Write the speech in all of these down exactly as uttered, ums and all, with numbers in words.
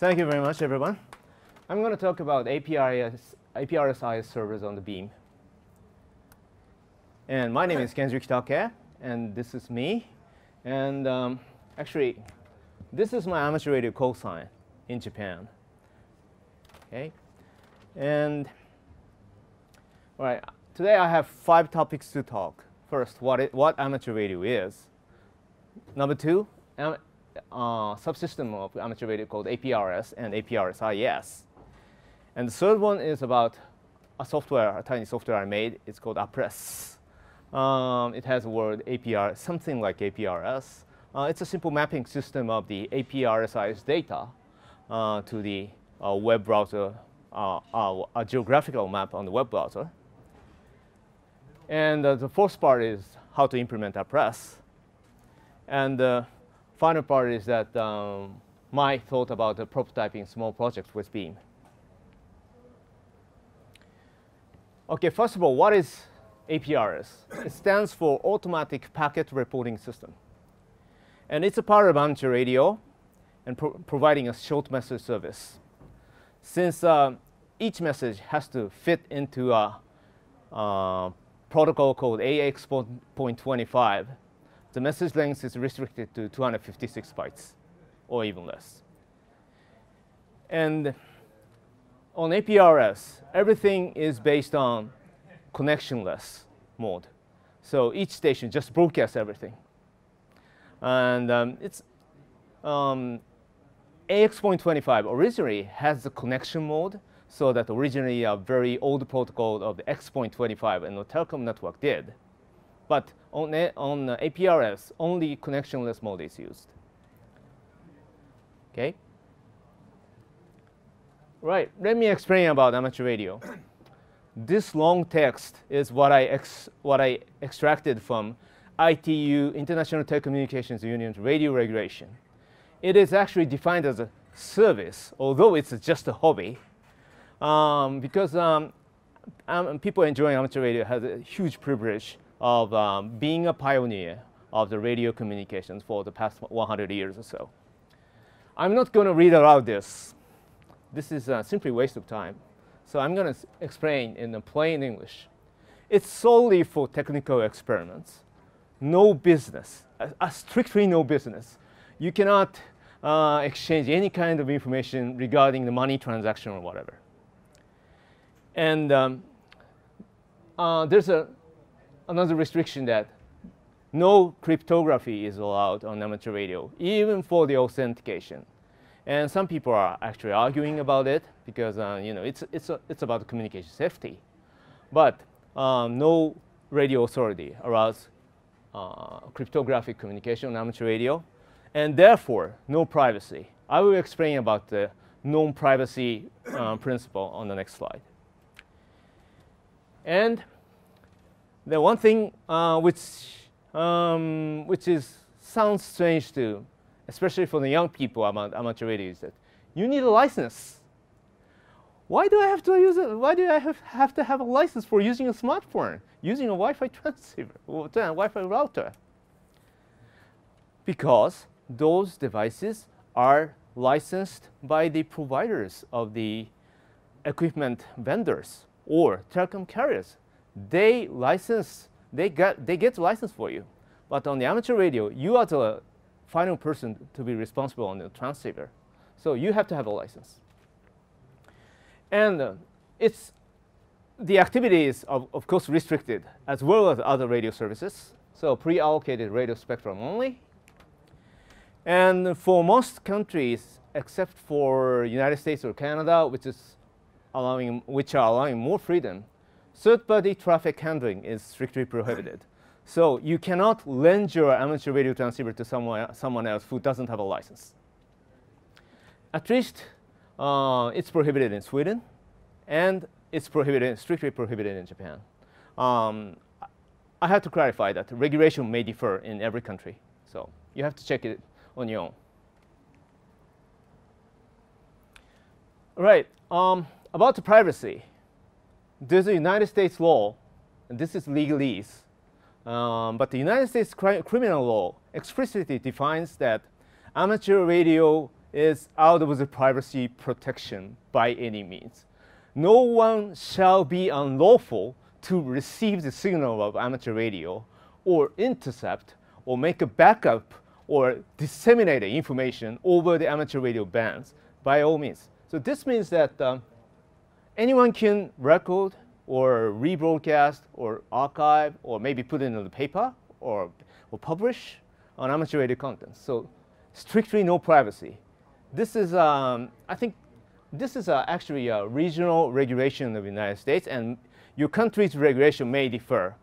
Thank you very much, everyone. I'm going to talk about A P R S I S servers on the BEAM. And my name is Kenji Rikitake, and this is me. And um, actually, this is my amateur radio call sign in Japan. Okay. And all right, today I have five topics to talk. First, what it, what amateur radio is. Number two, am, uh, subsystem of amateur radio called A P R S and A P R S I S. And the third one is about a software, a tiny software I made. It's called A P R S. Um, it has the word A P R, something like A P R S. Uh, it's a simple mapping system of the A P R S I S data uh, to the uh, web browser, uh, uh, a geographical map on the web browser. And uh, the fourth part is how to implement A P R S. And the final part is that um, my thought about the prototyping small projects with BEAM. OK, first of all, what is A P R S? It stands for Automatic Packet Reporting System. And it's a part of amateur radio and pro providing a short message service. Since uh, each message has to fit into a uh, protocol called A X point twenty-five, the message length is restricted to two hundred fifty-six bytes or even less. And on A P R S, everything is based on connectionless mode. So each station just broadcasts everything. And um, it's um, A X point twenty-five originally has the connection mode, so that originally a very old protocol of the X point twenty-five and the telecom network did. But on, a, on A P R S, only connectionless mode is used. Okay. Right. Let me explain about amateur radio. This long text is what I ex what I extracted from I T U, International Telecommunications Union's radio regulation. It is actually defined as a service, although it's just a hobby, um, because um, um, people enjoying amateur radio has a huge privilege of um, being a pioneer of the radio communications for the past one hundred years or so. I'm not going to read aloud this. This is uh, simply a waste of time. So I'm going to explain in the plain English. It's solely for technical experiments. No business, uh, uh, strictly no business. You cannot uh, exchange any kind of information regarding the money transaction or whatever. And um, uh, there's a, another restriction that no cryptography is allowed on amateur radio, even for the authentication. And some people are actually arguing about it because uh, you know, it's, it's, a, it's about communication safety. But um, no radio authority allows Uh, cryptographic communication on amateur radio, and therefore no privacy. I will explain about the non-privacy uh, principle on the next slide. And the one thing uh, which um, which is sounds strange to, especially for the young people about amateur radio, is that you need a license. Why do I have to use it? Why do I have, have to have a license for using a smartphone, using a Wi-Fi transceiver, or a Wi-Fi router? Because those devices are licensed by the providers of the equipment vendors or telecom carriers. They license, they get, they get the license for you. But on the amateur radio, you are the final person to be responsible on the transceiver. So you have to have a license. And uh, it's, the activity is, of, of course, restricted, as well as other radio services. So pre-allocated radio spectrum only. And for most countries, except for United States or Canada, which, is allowing, which are allowing more freedom, third-party traffic handling is strictly prohibited. So you cannot lend your amateur radio transceiver to someone, someone else who doesn't have a license. At least, Uh, it's prohibited in Sweden, and it's prohibited, strictly prohibited in Japan. Um, I have to clarify that regulation may differ in every country, so you have to check it on your own. All right, um, about the privacy, there's a United States law, and this is legalese, um, but the United States cri criminal law explicitly defines that amateur radio is out of the privacy protection by any means. No one shall be unlawful to receive the signal of amateur radio or intercept or make a backup or disseminate information over the amateur radio bands by all means. So this means that um, anyone can record or rebroadcast or archive or maybe put it in the paper or, or publish on amateur radio content. So strictly no privacy. This is, um, I think, this is uh, actually a regional regulation of the United States, and your country's regulation may differ.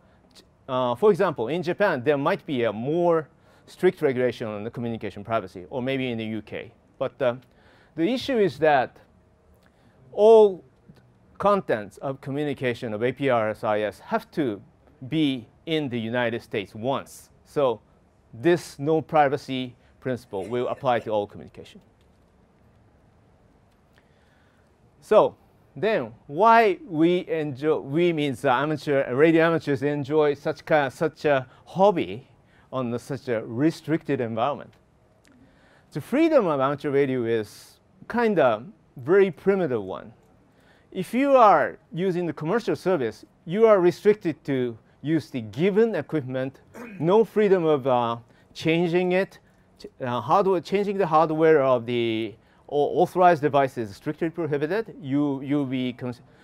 Uh, for example, in Japan, there might be a more strict regulation on the communication privacy, or maybe in the U K. But uh, the issue is that all contents of communication of A P R S I S have to be in the United States once. So this no privacy principle will apply to all communication. So then why we enjoy, we means uh, amateur, radio amateurs enjoy such, kind of, such a hobby on the, such a restricted environment. The freedom of amateur radio is kind of very primitive one. If you are using the commercial service, you are restricted to use the given equipment, no freedom of uh, changing it, uh, hardware, changing the hardware of the authorized device is strictly prohibited. You, you'll be,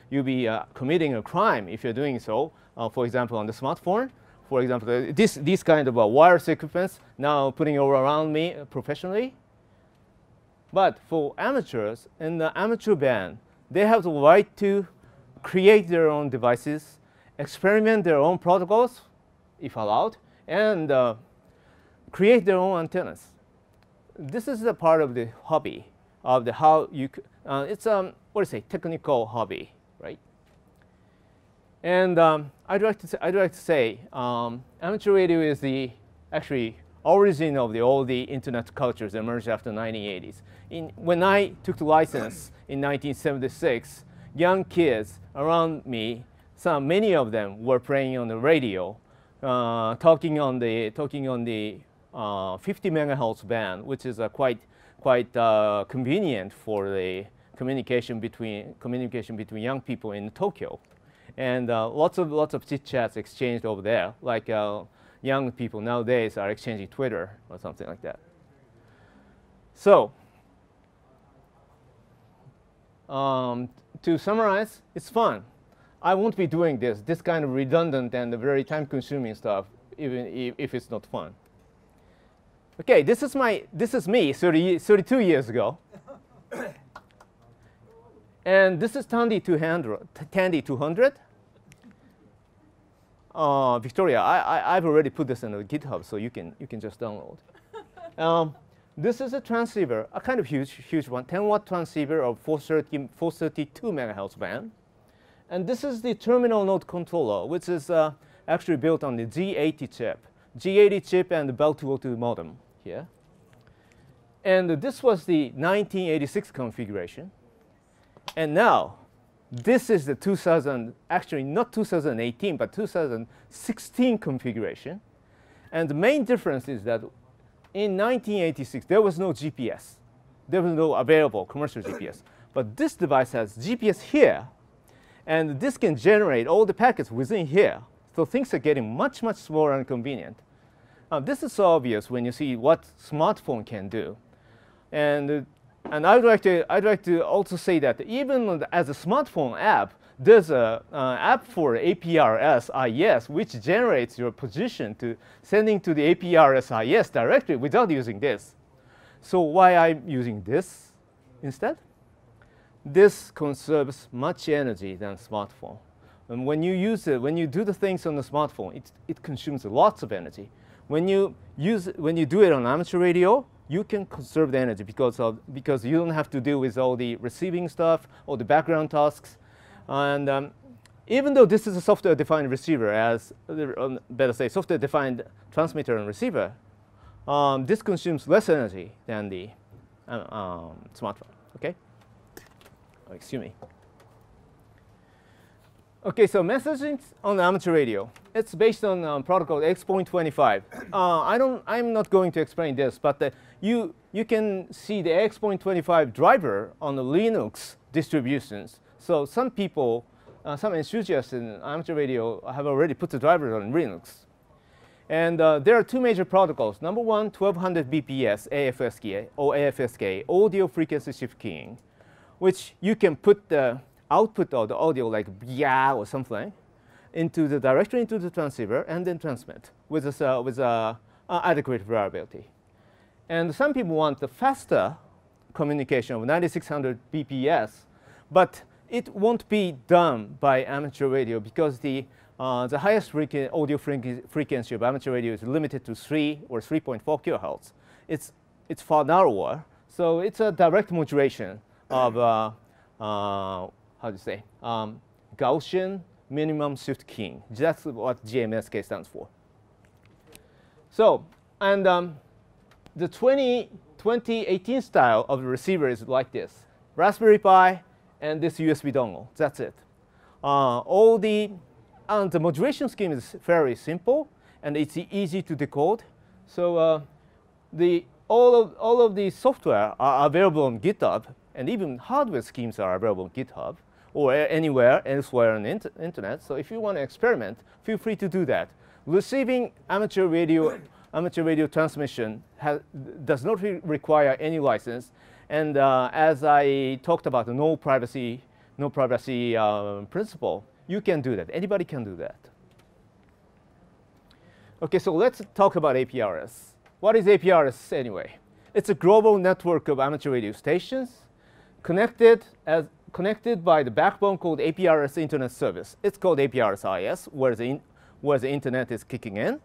you'll be uh, committing a crime if you're doing so, uh, for example, on the smartphone. For example, this, these kind of uh, wireless equipments now putting all around me professionally. But for amateurs in the amateur band, they have the right to create their own devices, experiment their own protocols, if allowed, and uh, create their own antennas. This is the part of the hobby, of the how you, uh, it's a, um, what do you say, technical hobby, right? And um, I'd like to say, I'd like to say um, amateur radio is the actually origin of the, all the internet cultures emerged after the nineteen eighties. In, when I took the license in nineteen seventy-six, young kids around me, some, many of them were playing on the radio, uh, talking on the, talking on the uh, fifty megahertz band, which is a quite quite uh, convenient for the communication between communication between young people in Tokyo, and uh, lots of lots of chit chats exchanged over there. Like uh, young people nowadays are exchanging Twitter or something like that. So, um, to summarize, it's fun. I won't be doing this this kind of redundant and very time-consuming stuff, even if, if it's not fun. Okay, this is my, this is me thirty, thirty-two years ago, and this is Tandy two hundred. Uh, Victoria, I, I, I've already put this in the GitHub, so you can you can just download. Um, this is a transceiver, a kind of huge huge one, ten watt transceiver of four thirty, four thirty-two megahertz band, and this is the terminal node controller, which is uh, actually built on the Z eighty chip. G eighty chip and the Bell two oh two modem here. And this was the nineteen eighty-six configuration. And now, this is the two thousand, actually not two thousand eighteen, but two thousand sixteen configuration. And the main difference is that in nineteen eighty-six, there was no G P S. There was no available commercial G P S. But this device has G P S here, and this can generate all the packets within here. So things are getting much, much smaller and convenient. Uh, this is so obvious when you see what smartphone can do. And, uh, and I'd, like to, I'd like to also say that even as a smartphone app, there's an uh, app for A P R S I S, which generates your position to sending to the A P R S I S directly without using this. So why I'm using this instead? This conserves much energy than smartphone. And when you use it, when you do the things on the smartphone, it, it consumes lots of energy. When you use, when you do it on amateur radio, you can conserve the energy because of, because you don't have to deal with all the receiving stuff, all the background tasks. And um, even though this is a software-defined receiver, as better say, software-defined transmitter and receiver, um, this consumes less energy than the uh, um, smartphone. Okay. Oh, excuse me. Okay, so messaging on the amateur radio. It's based on um, protocol A X point twenty-five. Uh, I don't, I'm not going to explain this, but uh, you, you can see the A X point twenty-five driver on the Linux distributions. So some people, uh, some enthusiasts in amateur radio have already put the drivers on Linux. And uh, there are two major protocols. Number one, twelve hundred B P S A F S K or A F S K, audio frequency shift keying, which you can put the output of the audio, like yeah or something, into the directly into the transceiver and then transmit with a, uh, with a, uh, adequate variability. And some people want the faster communication of ninety-six hundred B P S, but it won't be done by amateur radio because the Uh, the highest audio frequency of amateur radio is limited to three or three point four kilohertz. It's, it's far narrower, so it's a direct modulation of, uh, uh, how to say, um, Gaussian minimum shift keying. That's what G M S K stands for. So, and um, the twenty eighteen style of the receiver is like this. Raspberry Pi and this U S B dongle, that's it. Uh, all the And the modulation scheme is very simple, and it's easy to decode. So uh, the, all, of, all of the software are available on GitHub, and even hardware schemes are available on GitHub or anywhere elsewhere on the inter internet. So if you want to experiment, feel free to do that. Receiving amateur radio, amateur radio transmission has, does not re require any license. And uh, as I talked about the no privacy, no privacy um, principle, you can do that. Anybody can do that. Okay, so let's talk about A P R S. What is A P R S anyway? It's a global network of amateur radio stations connected, as, connected by the backbone called A P R S Internet Service. It's called A P R S I S, where the, in, where the Internet is kicking in.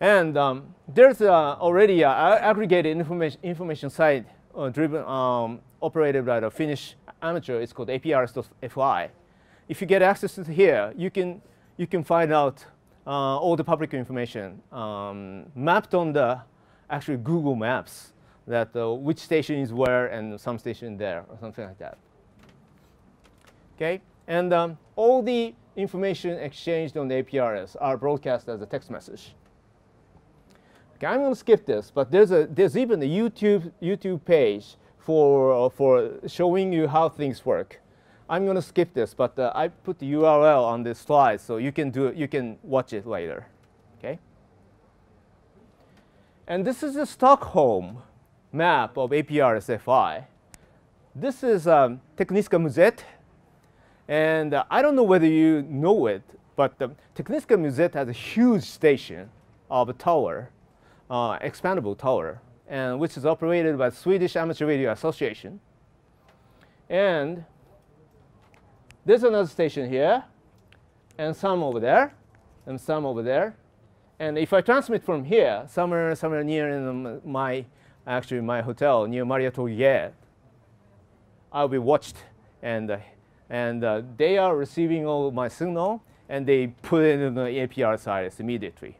And um, there's uh, already uh, aggregated information, information site uh, driven, um, operated by the Finnish amateur. It's called A P R S dot F I. If you get access to here, you can, you can find out uh, all the public information um, mapped on the actually Google Maps, that uh, which station is where and some station there or something like that. Okay, and um, all the information exchanged on the A P R S are broadcast as a text message. Okay, I'm going to skip this, but there's a there's even a YouTube YouTube page for uh, for showing you how things work. I'm going to skip this, but uh, I put the U R L on this slide, so you can do you can watch it later. Okay. And this is the Stockholm map of A P R S F I. This is um, Tekniska Museet, and uh, I don't know whether you know it, but the Tekniska Museet has a huge station of a tower, uh, expandable tower, and which is operated by the Swedish Amateur Radio Association, and there's another station here, and some over there, and some over there. And if I transmit from here, somewhere, somewhere near in my, actually my hotel, near Maria Torriere, I'll be watched. And, uh, and uh, they are receiving all my signal, and they put it in the A P R S I S immediately.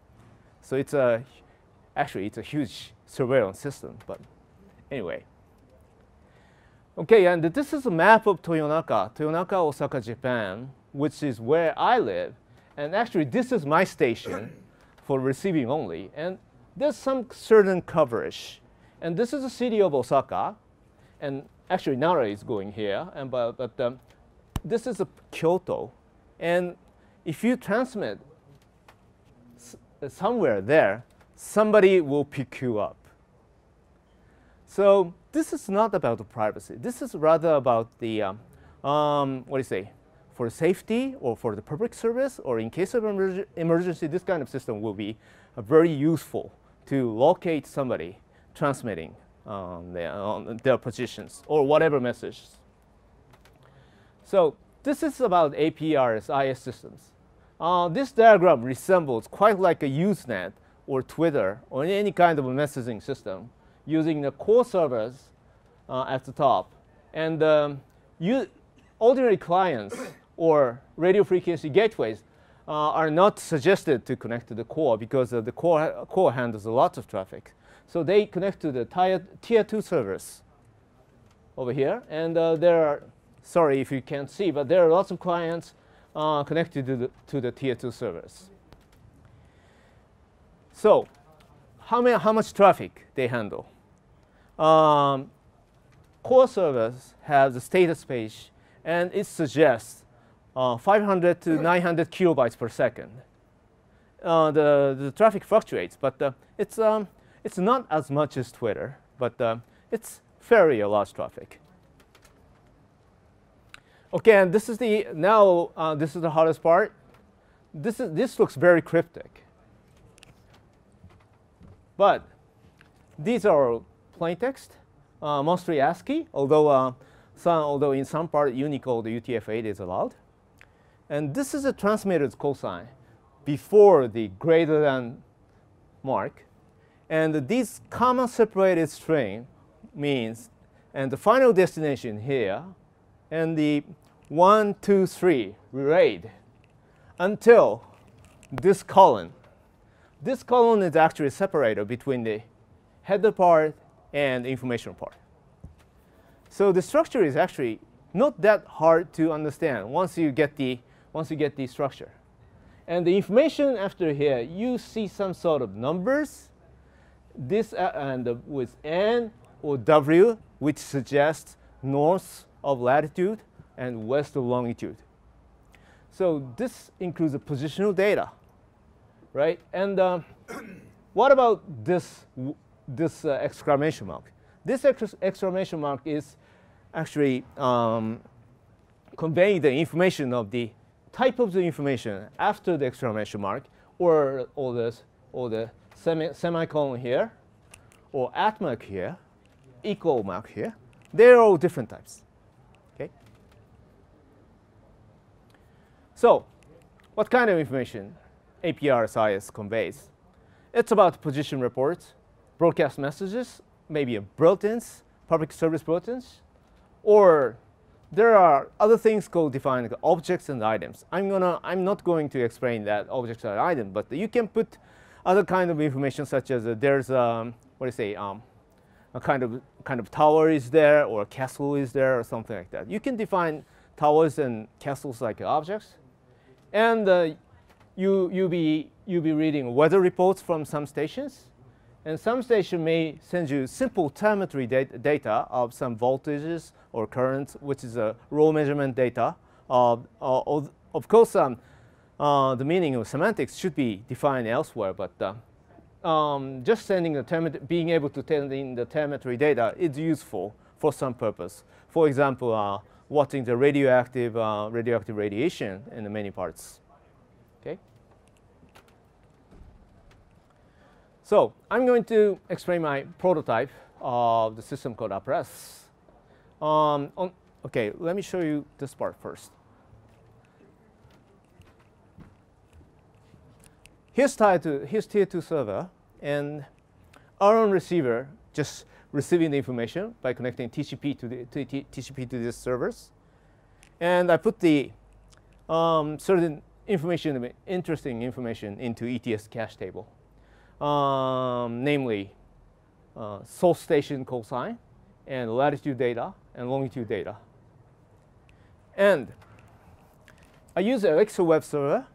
So it's a, actually, it's a huge surveillance system, but anyway. Okay, and this is a map of Toyonaka, Toyonaka, Osaka, Japan, which is where I live. And actually, this is my station for receiving only. And there's some certain coverage. And this is the city of Osaka. And actually, Nara is going here. And but, but um, this is a Kyoto. And if you transmit s somewhere there, somebody will pick you up. So this is not about the privacy. This is rather about the, um, um, what do you say, for safety or for the public service, or in case of emer emergency, this kind of system will be uh, very useful to locate somebody transmitting um, their, uh, their positions or whatever message. So this is about A P R S I S systems. Uh, this diagram resembles quite like a Usenet or Twitter or any kind of a messaging system, using the core servers uh, at the top. And um, you, ordinary clients or radio frequency gateways uh, are not suggested to connect to the core because uh, the core, core handles a lot of traffic. So they connect to the tier, tier two servers over here. And uh, there are, sorry if you can't see, but there are lots of clients uh, connected to the, to the tier two servers. So how, many, how much traffic they handle? um, core service has a status page, and it suggests uh, five hundred to nine hundred kilobytes per second. Uh, the, the traffic fluctuates, but uh, it's, um, it's not as much as Twitter, but uh, it's very large traffic. Okay, and this is the, now uh, this is the hardest part. This, is, this looks very cryptic. But these are plain text, uh, mostly ASCII, although, uh, some, although in some part Unicode U T F eight is allowed. And this is a transmitted cosine before the greater than mark. And these comma separated string means, and the final destination here, and the one, two, three relayed until this column. This column is actually a separator between the header part and the information part. So the structure is actually not that hard to understand once you get the, once you get the structure. And the information after here, you see some sort of numbers, this uh, and uh, with N or W, which suggests north of latitude and west of longitude. So this includes the positional data, right? And uh, what about this, this uh, exclamation mark? This ex exclamation mark is actually um, conveying the information of the type of the information after the exclamation mark, or, or, this, or the semi semicolon here, or at mark here, equal mark here. They're all different types. So, what kind of information A P R S I S conveys? It's about position reports, broadcast messages, maybe a bulletins, public service bulletins, or there are other things called defined objects and items. I'm gonna, I'm not going to explain that objects and item, but you can put other kind of information such as uh, there's um, what do you say, um, a kind of kind of tower is there, or a castle is there, or something like that. You can define towers and castles like objects. And uh, you, you'll be, you'll be reading weather reports from some stations. And some station may send you simple telemetry data, data of some voltages or currents, which is a raw measurement data. Uh, uh, of course, um, uh, the meaning of semantics should be defined elsewhere. But uh, um, just sending the being able to send in the telemetry data is useful for some purpose. For example, uh, watching the radioactive, uh, radioactive radiation in the many parts. Okay. So I'm going to explain my prototype of the system called A P R S. Um, on, okay, let me show you this part first. Here's tier two, here's tier two server, and our own receiver just receiving the information by connecting T C P to, the, to T C P to these servers. And I put the um, certain information, interesting information into E T S cache table, um, namely uh, source station cosine and latitude data and longitude data. And I use Elixir web server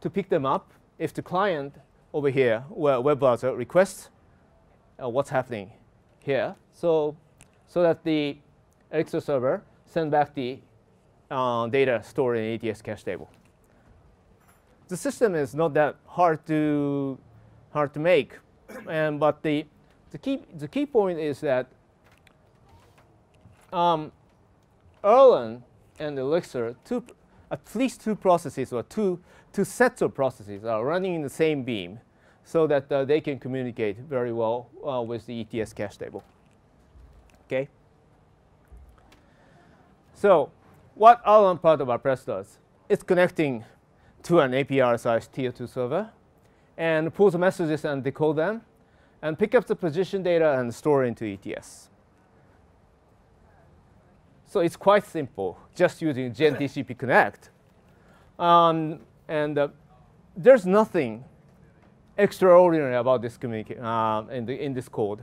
to pick them up if the client over here, web browser, requests uh, what's happening here, so, so that the Elixir server sends back the uh, data stored in the E T S cache table. The system is not that hard to, hard to make, and, but the, the, key, the key point is that um, Erlang and Elixir, two, at least two processes or two, two sets of processes are running in the same beam, so that uh, they can communicate very well uh, with the E T S cache table. Okay. So, what Erlang part of A P R S does? It's connecting to an A P R S I S tier two server, and pulls the messages and decode them, and pick up the position data and store it into E T S. So it's quite simple, just using GenTCP Connect, um, and uh, there's nothing extraordinary about this communication uh, in, in this code.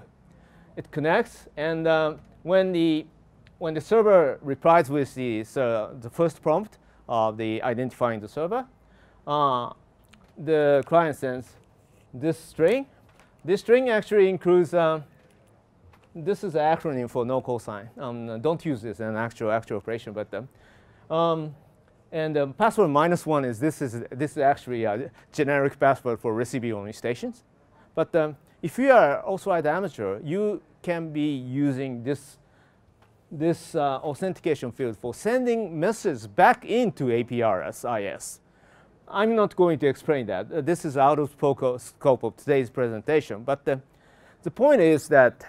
It connects, and uh, when the when the server replies with the uh, the first prompt of the identifying the server, uh, the client sends this string. This string actually includes uh, This is an acronym for no cosine. Um, don't use this in actual actual operation, but um, um, and um, password minus one is this is this is actually a generic password for recipe-only stations. But um, if you are also an amateur, you can be using this this uh, authentication field for sending messages back into A P R S I S. I'm not going to explain that. Uh, this is out of scope of today's presentation. But uh, the point is that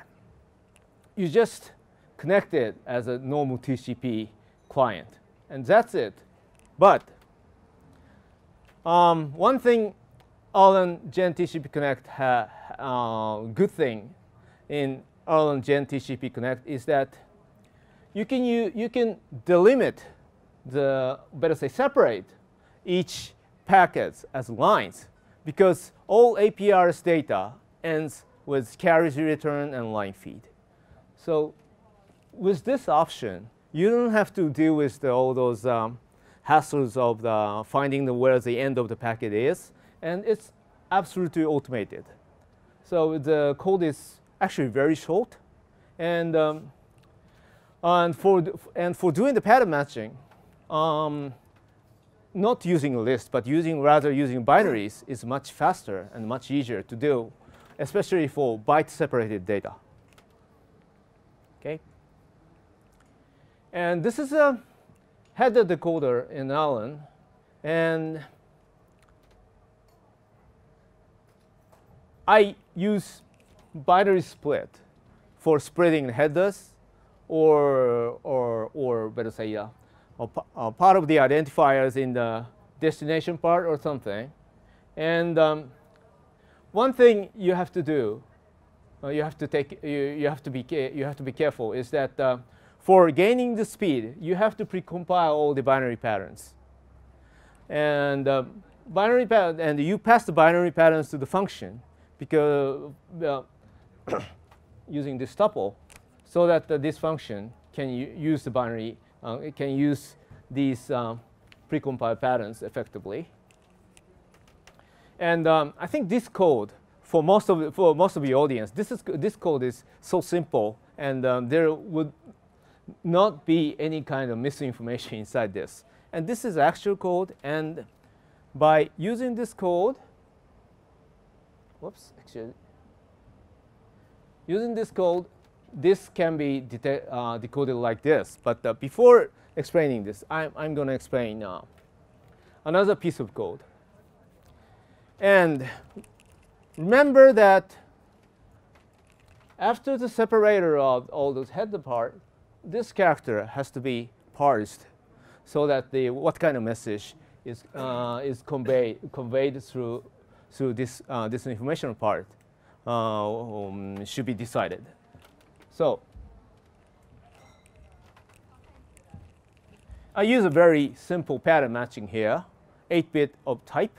you just connect it as a normal T C P client, and that's it. But um, one thing Erlang GenTCP Connect, ha, uh, good thing in Erlang GenTCP Connect is that you can you, you can delimit the better say separate each packets as lines, because all A P R S data ends with carriage return and line feed. So with this option, you don't have to deal with the, all those um, hassles of the finding the where the end of the packet is, and it's absolutely automated. So the code is actually very short, and um, and for and for doing the pattern matching, um, not using a list, but using rather using binaries is much faster and much easier to do, especially for byte-separated data. Okay. And this is a header decoder in Erlang, and I use binary split for splitting headers, or or or better say yeah. Uh, part of the identifiers in the destination part or something. And um, one thing you have to do, uh, you have to take, you, you have to be, you have to be careful is that uh, for gaining the speed, you have to precompile all the binary patterns. And uh, binary pattern, and you pass the binary patterns to the function because uh, using this tuple, so that uh, this function can use the binary. Uh, it can use these um, precompiled patterns effectively, and um, I think this code for most of for most of the audience, this is this code is so simple, and um, there would not be any kind of misinformation inside this. And this is actual code, and by using this code, whoops, actually, using this code. This can be uh, decoded like this, but uh, before explaining this, I'm, I'm going to explain uh, another piece of code. And remember that after the separator of all those header part, this character has to be parsed so that the what kind of message is uh, is conveyed conveyed through through this uh, this informational part uh, um, should be decided. So I use a very simple pattern matching here, eight bit of type,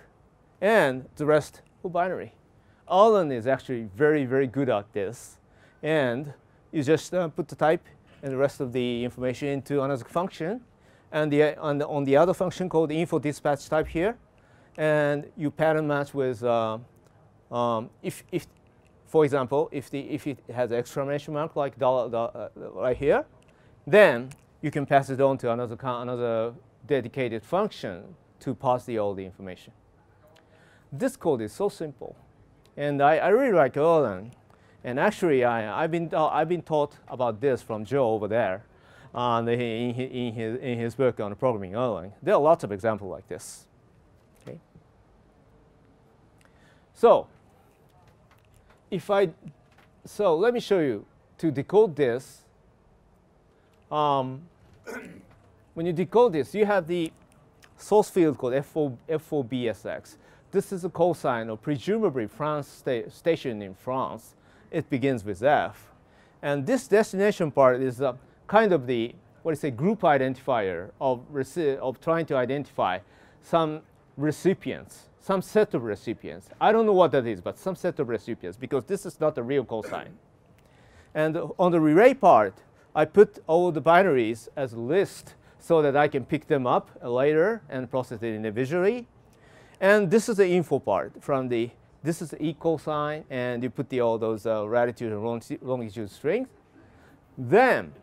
and the rest for binary. Erlang is actually very, very good at this. And you just uh, put the type and the rest of the information into another function, and the, on, the, on the other function called info dispatch type here, and you pattern match with uh, um, if if. For example, if, the, if it has an exclamation mark like dollar, dollar, uh, right here, then you can pass it on to another, another dedicated function to pass the, all the information. This code is so simple. And I, I really like Erlang. And actually, I, I've, been, uh, I've been taught about this from Joe over there uh, in, in, his, in his work on programming Erlang. There are lots of examples like this. Okay. So. If I, so let me show you to decode this. Um, when you decode this, you have the source field called F four B S X. This is a cosine of presumably France sta station in France. It begins with F. And this destination part is a kind of the, what is a group identifier of, of trying to identify some recipients. Some set of recipients. I don't know what that is, but some set of recipients, because this is not a real cosine. And on the relay part, I put all the binaries as a list so that I can pick them up later and process it individually. And this is the info part from the This is the equal sign, and you put the, all those uh, latitude and longitude strings. Then,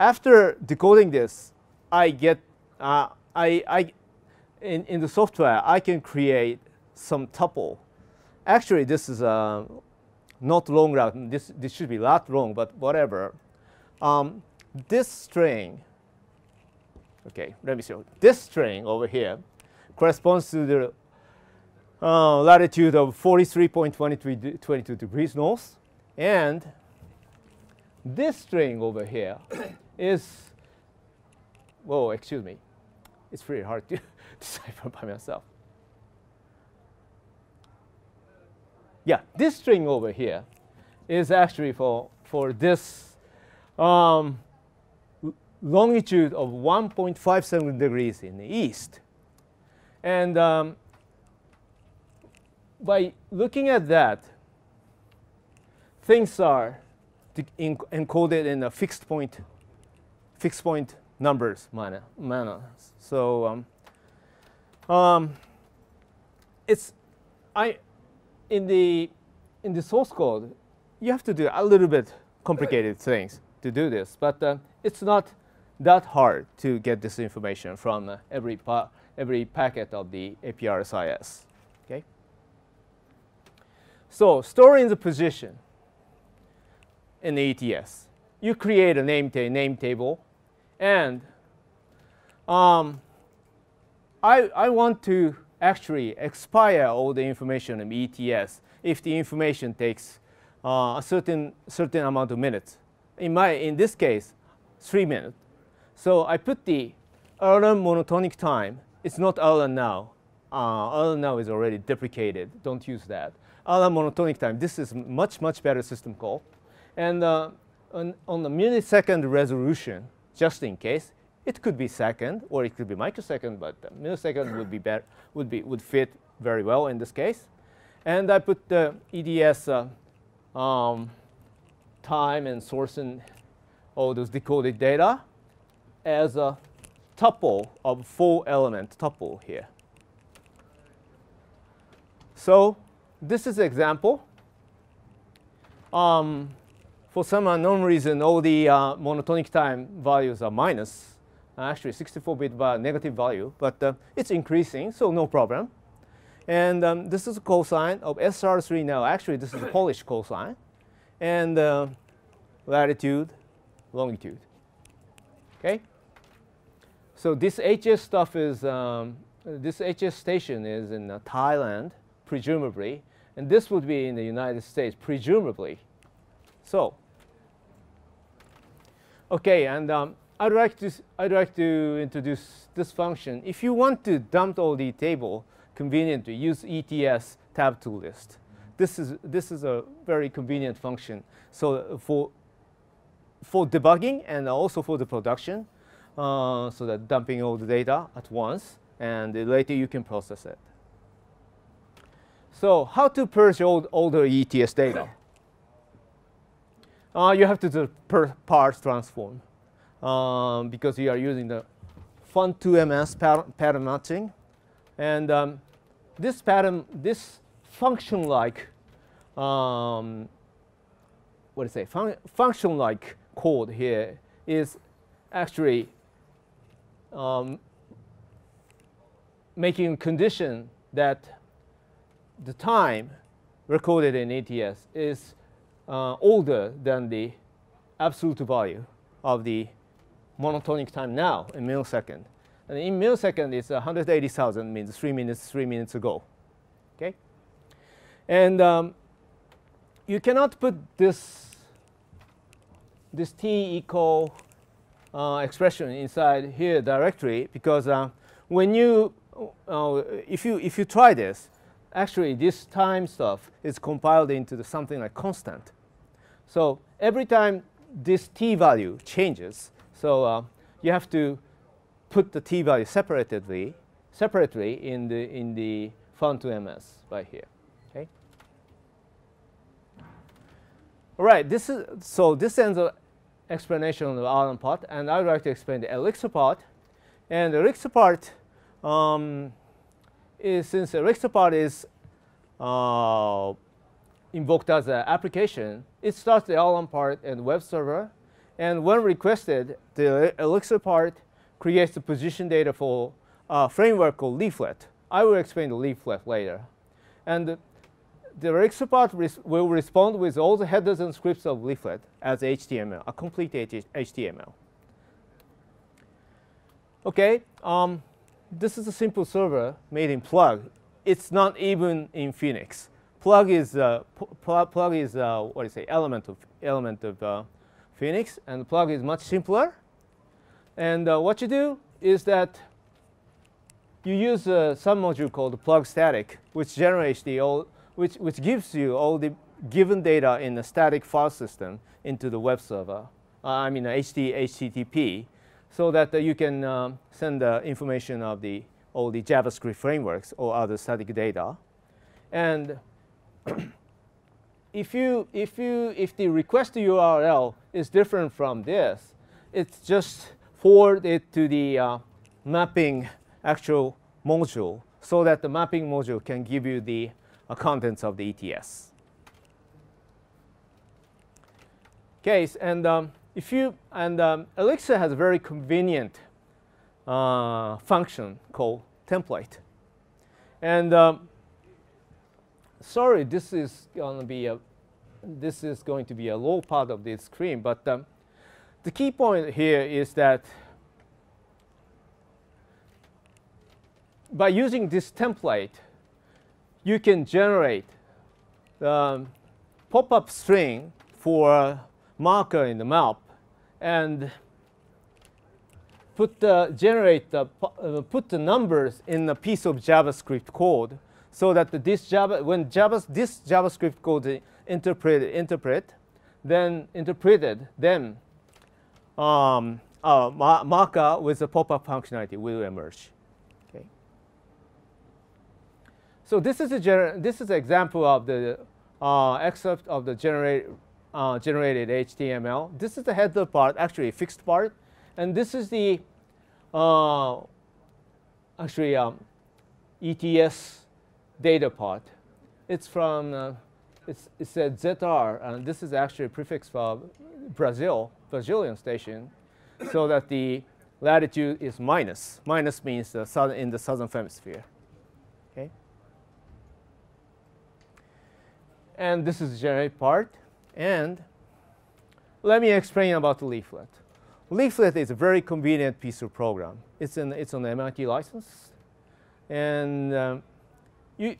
after decoding this, I get uh, I, I in in the software I can create some tuple. Actually, this is a not long route. This this should be not long, but whatever. Um, this string. Okay, let me show. This string over here corresponds to the Uh, latitude of forty-three point two three two two degrees north, and this string over here is, whoa, excuse me, it's pretty hard to decipher by myself. Yeah, this string over here is actually for for this um, longitude of one point five seven degrees in the east, and um, by looking at that, things are encoded in a fixed point, fixed point numbers manner. manner. So um, um, it's I in the in the source code, you have to do a little bit complicated things to do this, but uh, it's not that hard to get this information from uh, every pa every packet of the A P R S I S. Okay. So storing the position in the E T S, you create a name, ta name table, and um, I, I want to actually expire all the information in E T S if the information takes uh, a certain certain amount of minutes. In my in this case, three minutes. So I put the Erlang monotonic time. It's not Erlang now. Uh, Erlang now is already deprecated. Don't use that. Erlang monotonic time. This is much, much better system call. And uh, on, on the millisecond resolution, just in case, it could be second or it could be microsecond, but the millisecond would be better, would be would fit very well in this case. And I put the E D S uh, um, time and source and all those decoded data as a tuple of four element tuple here. So this is an example. Um, for some unknown reason, all the uh, monotonic time values are minus. Uh, actually, sixty-four bit va negative value, but uh, it's increasing, so no problem. And um, this is a cosine of S R three now. Actually, this is a Polish cosine. And uh, latitude, longitude. Okay. So this H S stuff is, um, this H S station is in uh, Thailand, presumably. And this would be in the United States, presumably. So, okay, and um, I'd like to I'd like to introduce this function. If you want to dump all the table conveniently, use E T S tab to list. This is this is a very convenient function. So for for debugging and also for the production, uh, so that dumping all the data at once, and later you can process it. So how to purge all, all the E T S data? Uh, you have to do parse transform um, because you are using the fun two M S pattern, pattern matching, and um, this pattern, this function-like, um, what do you say, fun function-like code here is actually um, making a condition that the time recorded in E T S is uh, older than the absolute value of the monotonic time now in millisecond. And in millisecond, it's one hundred eighty thousand, means three minutes, three minutes ago. Okay? And um, you cannot put this, this t equal uh, expression inside here directly, because uh, when you, uh, if you, if you try this, actually, this time stuff is compiled into the something like constant. So every time this t value changes, so uh, you have to put the t value separately, separately in the in the fun two M S right here. Okay. All right. This is so. This ends the explanation of the Erlang part, and I would like to explain the Elixir part. And the Elixir part. Um, Is since the Elixir part is uh, invoked as an application, it starts the Erlang part and web server. And when requested, the Elixir part creates the position data for a framework called Leaflet. I will explain the Leaflet later. And the Elixir part res will respond with all the headers and scripts of Leaflet as H T M L, a complete H T M L. OK, um, this is a simple server made in Plug. It's not even in Phoenix. Plug is uh, pl plug is uh, what do you say? Element of element of uh, Phoenix, and Plug is much simpler. And uh, what you do is that you use uh, some module called Plug Static, which generates the all, which which gives you all the given data in the static file system into the web server. Uh, I mean, H T T P, so that uh, you can um, send the uh, information of the all the JavaScript frameworks or other static data, and if you if you if the request U R L is different from this, it's just forward it to the uh, mapping actual module, so that the mapping module can give you the uh, contents of the E T S. Okay, and um, if you and um, Elixir has a very convenient uh, function called template, and um, sorry, this is going to be a this is going to be a low part of this screen, but um, the key point here is that by using this template, you can generate the pop-up string for a marker in the map, and put the generate the, uh, put the numbers in a piece of JavaScript code. So that the, this Java, when Java, this JavaScript code interpret, interpret, then interpreted, then um, a ma marker with a pop-up functionality will emerge. Okay. So this is a this is an example of the uh, excerpt of the generate, uh, generated H T M L. This is the header part, actually a fixed part, and this is the uh, actually um, E T S. Data part. It's from, uh, it's, it said Z R, and this is actually a prefix for Brazil, Brazilian station, so that the latitude is minus. Minus means the southern, in the southern hemisphere. Okay. And this is the generate part. And let me explain about the Leaflet. Leaflet is a very convenient piece of program. It's, in, it's on the M I T license. And um, You,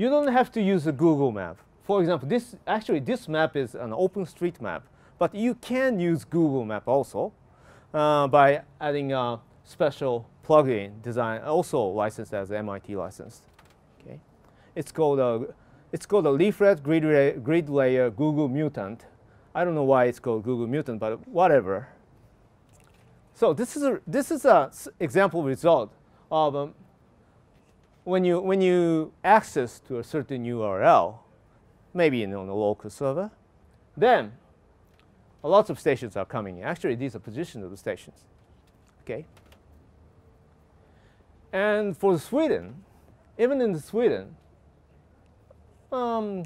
you don't have to use a Google map. For example, this actually this map is an OpenStreetMap, but you can use Google map also uh, by adding a special plugin design, also licensed as M I T license. Okay, it's called a it's called a Leaflet grid, la grid layer Google mutant. I don't know why it's called Google mutant, but whatever. So this is a this is a example result of. Um, When you, when you access to a certain U R L, maybe in, on a local server, then lots of stations are coming in. Actually, these are positions of the stations. Okay. And for Sweden, even in Sweden, um,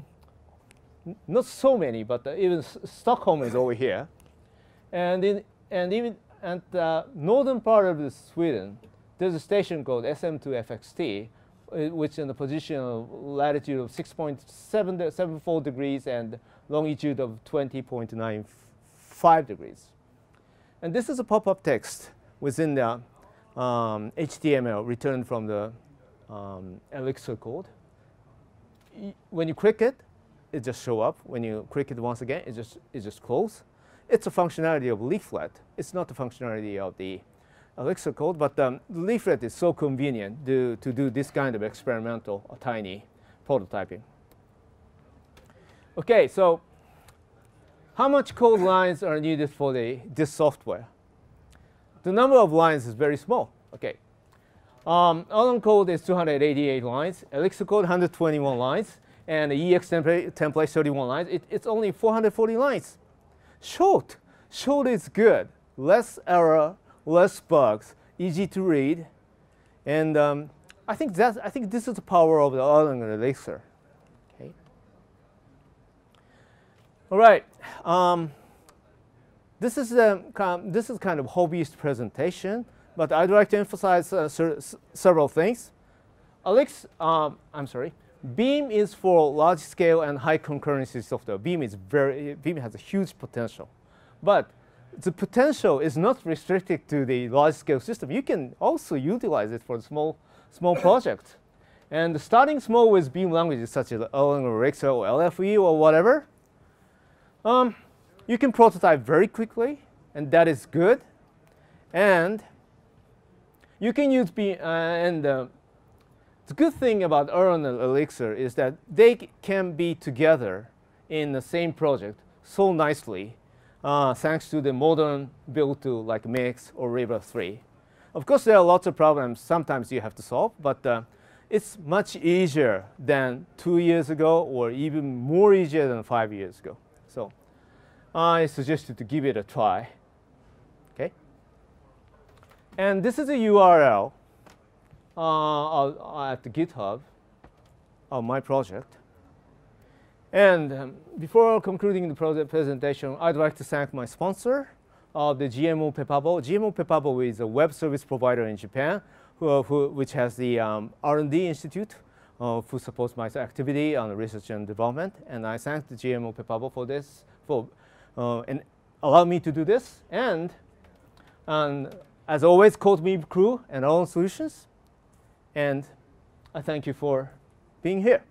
not so many, but uh, even S Stockholm is over here, and in and even at the northern part of the Sweden, there's a station called S M two F X T. Which in the position of latitude of six point seven seven four degrees and longitude of twenty point nine five degrees. And this is a pop-up text within the um, H T M L returned from the um, Elixir code. When you click it, it just shows up. When you click it once again, it just, it just closes. It's a functionality of Leaflet. It's not the functionality of the Elixir code, but um, Leaflet is so convenient to, to do this kind of experimental or tiny prototyping. Okay, so how much code lines are needed for the, this software? The number of lines is very small. Okay, um, Erlang code is two hundred eighty-eight lines, Elixir code one hundred twenty-one lines, and the E X template, template thirty-one lines. It, it's only four hundred forty lines. Short, short is good. Less error. Less bugs, easy to read, and um, I think that I think this is the power of the Erlang and Elixir. All right. Um, this is a, this is kind of hobbyist presentation, but I'd like to emphasize uh, several things. Alex, um, I'm sorry. BEAM is for large scale and high concurrency software. BEAM is very BEAM has a huge potential, but the potential is not restricted to the large scale system. You can also utilize it for a small small project. And starting small with BEAM languages such as Erlang or Elixir or L F E or whatever, um, you can prototype very quickly, and that is good. And you can use BEAM. Uh, and uh, the good thing about Erlang and Elixir is that they can be together in the same project so nicely, uh, thanks to the modern build-to like Mix or Rebar three. Of course, there are lots of problems sometimes you have to solve, but uh, it's much easier than two years ago, or even more easier than five years ago. So I suggested to give it a try. Okay. And this is a U R L uh, at the GitHub of my project. And um, before concluding the project presentation, I'd like to thank my sponsor, uh, the G M O Pepabo. G M O Pepabo is a web service provider in Japan, Who, who, which has the um, R and D Institute, uh, who supports my activity on research and development. And I thank the G M O Pepabo for this, for uh, and allow me to do this. And, and as always, Code Beam crew and our own solutions. And I thank you for being here.